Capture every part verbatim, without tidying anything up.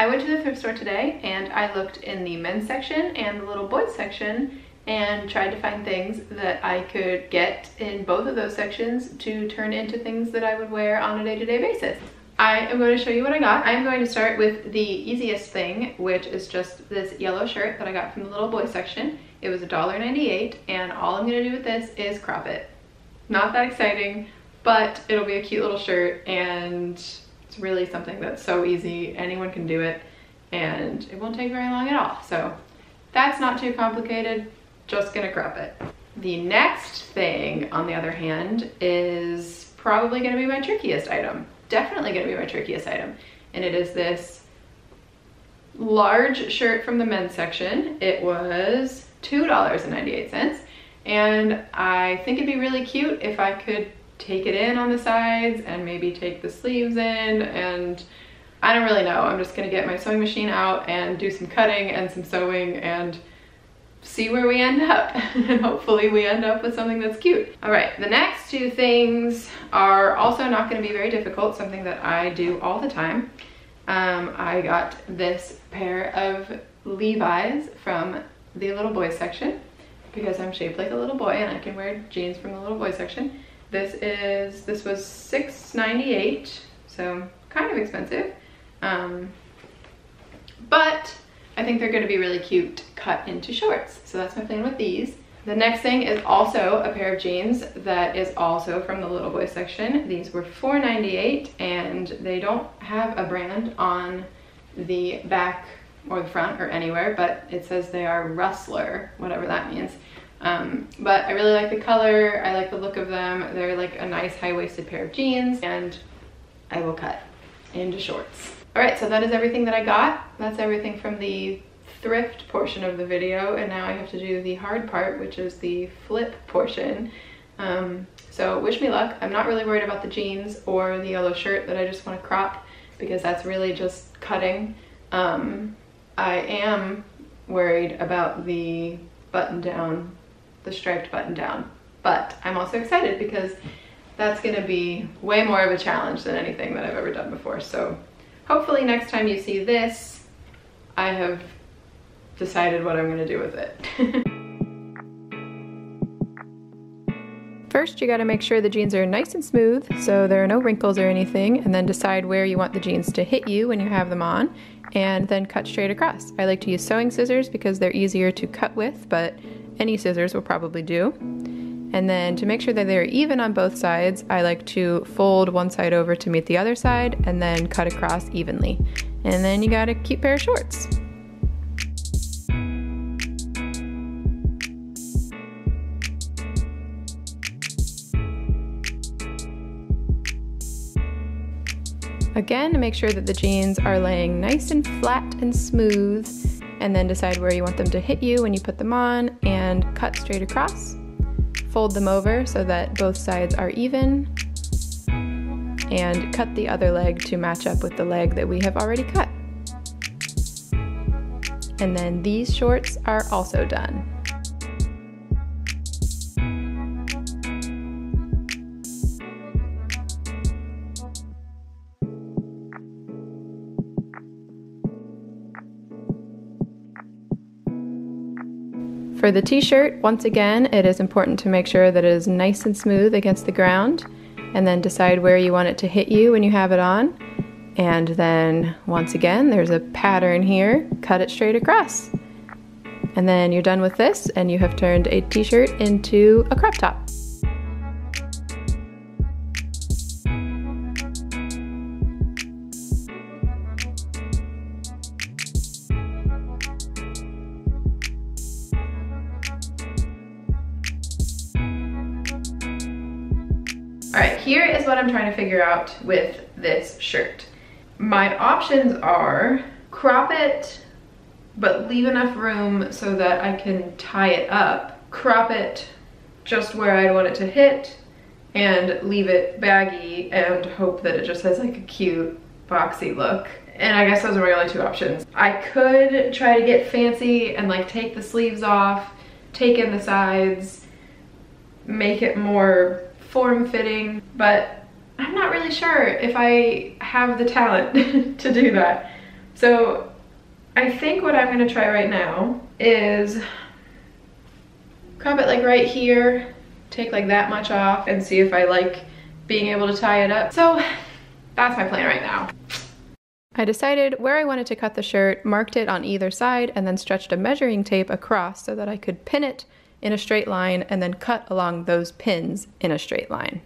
I went to the thrift store today and I looked in the men's section and the little boys section and tried to find things that I could get in both of those sections to turn into things that I would wear on a day-to-day basis. I am going to show you what I got. I'm going to start with the easiest thing, which is just this yellow shirt that I got from the little boy section. It was a dollar ninety-eight, and all I'm going to do with this is crop it. Not that exciting, but it'll be a cute little shirt, and it's really something that's so easy. Anyone can do it, and it won't take very long at all. So that's not too complicated. Just going to crop it. The next thing, on the other hand, is probably going to be my trickiest item. Definitely going to be my trickiest item, and it is this large shirt from the men's section. It was two dollars and ninety-eight cents, and I think it'd be really cute if I could take it in on the sides and maybe take the sleeves in, and I don't really know. I'm just going to get my sewing machine out and do some cutting and some sewing and see where we end up, and hopefully we end up with something that's cute. All right, the next two things are also not going to be very difficult, something that I do all the time. Um, I got this pair of Levi's from the little boys section because I'm shaped like a little boy and I can wear jeans from the little boys section. This is, this was six ninety-eight, so kind of expensive, um, but I think they're going to be really cute cut into shorts. So that's my plan with these. The next thing is also a pair of jeans that is also from the little boy section. These were four ninety-eight, and they don't have a brand on the back or the front or anywhere, but it says they are Rustler, whatever that means. Um, but I really like the color. I like the look of them. They're like a nice high-waisted pair of jeans, and I will cut into shorts. All right, so that is everything that I got. That's everything from the thrift portion of the video, and now I have to do the hard part, which is the flip portion. Um, so wish me luck. I'm not really worried about the jeans or the yellow shirt that I just want to crop, because that's really just cutting. Um, I am worried about the button down, the striped button down, but I'm also excited because that's gonna be way more of a challenge than anything that I've ever done before. So hopefully next time you see this, I have decided what I'm going to do with it. First, you got to make sure the jeans are nice and smooth so there are no wrinkles or anything, and then decide where you want the jeans to hit you when you have them on, and then cut straight across. I like to use sewing scissors because they're easier to cut with, but any scissors will probably do. And then to make sure that they're even on both sides, I like to fold one side over to meet the other side and then cut across evenly. And then you got a cute pair of shorts. Again, make sure that the jeans are laying nice and flat and smooth, and then decide where you want them to hit you when you put them on, and cut straight across. Fold them over so that both sides are even, and cut the other leg to match up with the leg that we have already cut. And then these shorts are also done. For the t-shirt, once again, it is important to make sure that it is nice and smooth against the ground, and then decide where you want it to hit you when you have it on. And then, once again, there's a pattern here, cut it straight across. And then you're done with this, and you have turned a t-shirt into a crop top. Alright, here is what I'm trying to figure out with this shirt. My options are crop it, but leave enough room so that I can tie it up, crop it just where I want it to hit, and leave it baggy and hope that it just has like a cute, boxy look. And I guess those are my only two options. I could try to get fancy and like take the sleeves off, take in the sides, make it more form-fitting, but I'm not really sure if I have the talent to do that. So I think what I'm going to try right now is crop it like right here, take like that much off, and see if I like being able to tie it up. So that's my plan right now. I decided where I wanted to cut the shirt, marked it on either side, and then stretched a measuring tape across so that I could pin it in a straight line and then cut along those pins in a straight line.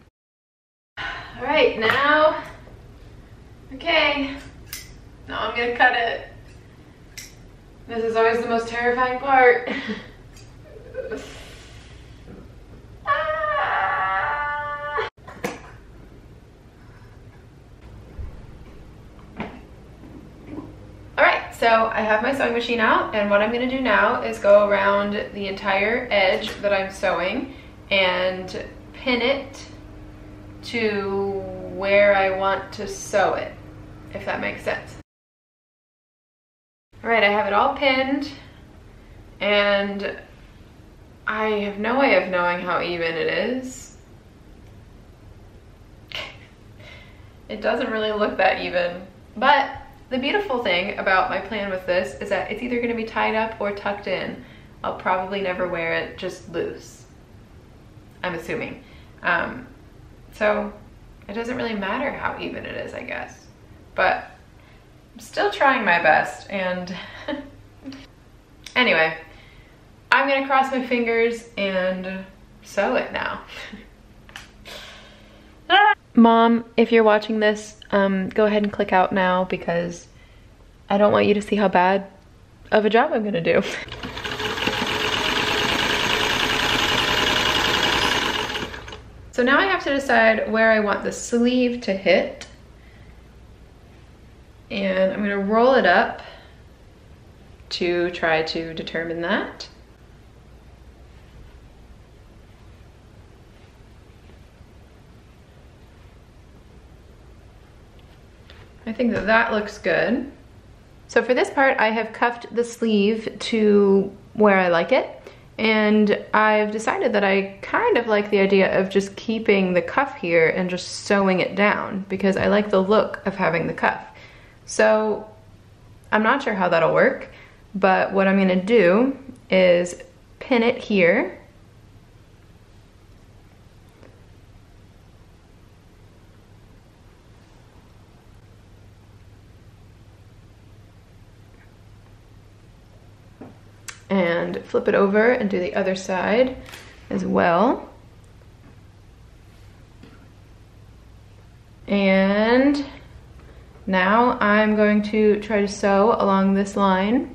All right, now, okay, now I'm gonna cut it. This is always the most terrifying part. Ah! All right, so I have my sewing machine out, and what I'm gonna do now is go around the entire edge that I'm sewing and pin it to where I want to sew it, if that makes sense. All right, I have it all pinned, and I have no way of knowing how even it is. It doesn't really look that even, but the beautiful thing about my plan with this is that it's either going to be tied up or tucked in. I'll probably never wear it just loose, I'm assuming. Um, so it doesn't really matter how even it is, I guess, but I'm still trying my best, and anyway, I'm gonna cross my fingers and sew it now. Mom, if you're watching this, um, go ahead and click out now, because I don't want you to see how bad of a job I'm gonna do. So now I have to decide where I want the sleeve to hit. And I'm gonna roll it up to try to determine that. I think that that looks good. So for this part, I have cuffed the sleeve to where I like it. And I've decided that I kind of like the idea of just keeping the cuff here and just sewing it down, because I like the look of having the cuff. So I'm not sure how that'll work, but what I'm gonna do is pin it here and flip it over and do the other side as well. And now I'm going to try to sew along this line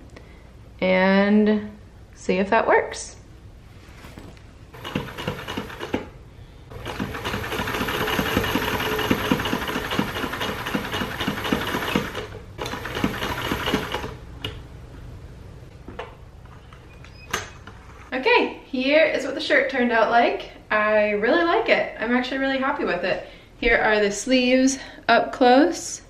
and see if that works. Okay, here is what the shirt turned out like. I really like it. I'm actually really happy with it. Here are the sleeves up close.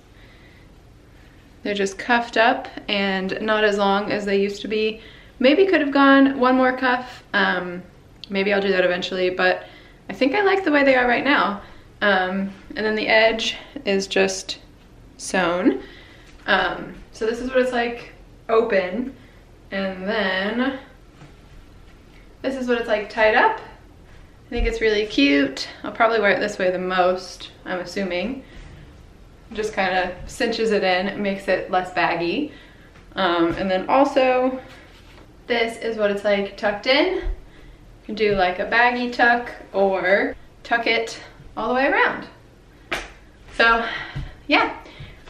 They're just cuffed up and not as long as they used to be. Maybe could have gone one more cuff. Um, maybe I'll do that eventually, but I think I like the way they are right now. Um, and then the edge is just sewn. Um, so this is what it's like open. And then this is what it's like tied up. I think it's really cute. I'll probably wear it this way the most, I'm assuming. Just kind of cinches it in, makes it less baggy. Um, and then also, this is what it's like tucked in. You can do like a baggy tuck or tuck it all the way around. So yeah,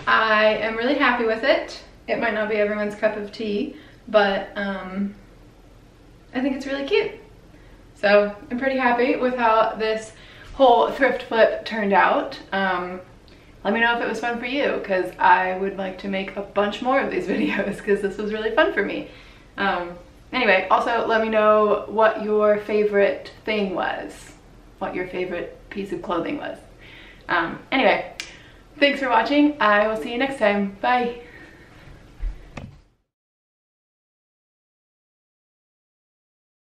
I am really happy with it. It might not be everyone's cup of tea, but um, I think it's really cute. So I'm pretty happy with how this whole thrift flip turned out. Um, Let me know if it was fun for you, because I would like to make a bunch more of these videos, because this was really fun for me. Um, anyway, also let me know what your favorite thing was, what your favorite piece of clothing was. Um, anyway, thanks for watching. I will see you next time. Bye.